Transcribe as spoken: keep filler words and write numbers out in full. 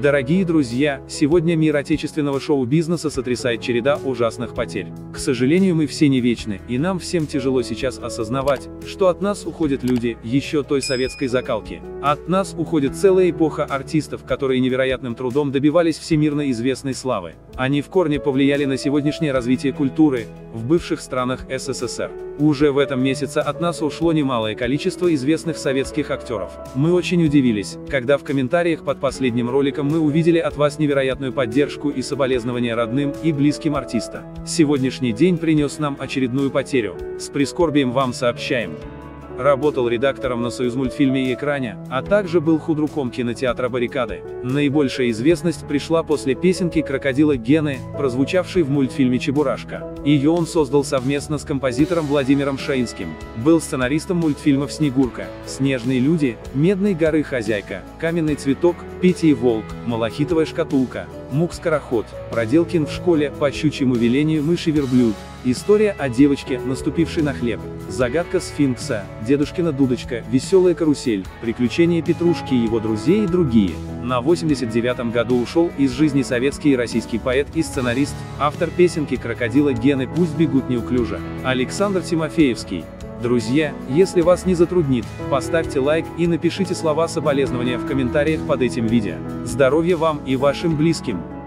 Дорогие друзья, сегодня мир отечественного шоу-бизнеса сотрясает череда ужасных потерь. К сожалению, мы все не вечны, и нам всем тяжело сейчас осознавать, что от нас уходят люди, еще той советской закалки. От нас уходит целая эпоха артистов, которые невероятным трудом добивались всемирно известной славы. Они в корне повлияли на сегодняшнее развитие культуры в бывших странах СССР. Уже в этом месяце от нас ушло немалое количество известных советских актеров. Мы очень удивились, когда в комментариях под последним роликом мы увидели от вас невероятную поддержку и соболезнования родным и близким артиста. Сегодняшний день принес нам очередную потерю. С прискорбием вам сообщаем. Работал редактором на «Союзмультфильме» и «Экране», а также был худруком кинотеатра «Баррикады». Наибольшая известность пришла после песенки «Крокодила Гены», прозвучавшей в мультфильме «Чебурашка». Ее он создал совместно с композитором Владимиром Шаинским. Был сценаристом мультфильмов «Снегурка», «Снежные люди», «Медные горы хозяйка», «Каменный цветок», «Петя и волк», «Малахитовая шкатулка», «Мук-скороход», «Проделкин в школе», «По щучьему велению мыши верблюд», «История о девочке, наступившей на хлеб», «Загадка сфинкса», «Дедушкина дудочка», «Веселая карусель», «Приключения Петрушки и его друзей» и другие. На восемьдесят девятом году ушел из жизни советский и российский поэт и сценарист, автор песенки «Крокодила Гены» «Пусть бегут неуклюже» Александр Тимофеевский. Друзья, если вас не затруднит, поставьте лайк и напишите слова соболезнования в комментариях под этим видео. Здоровья вам и вашим близким!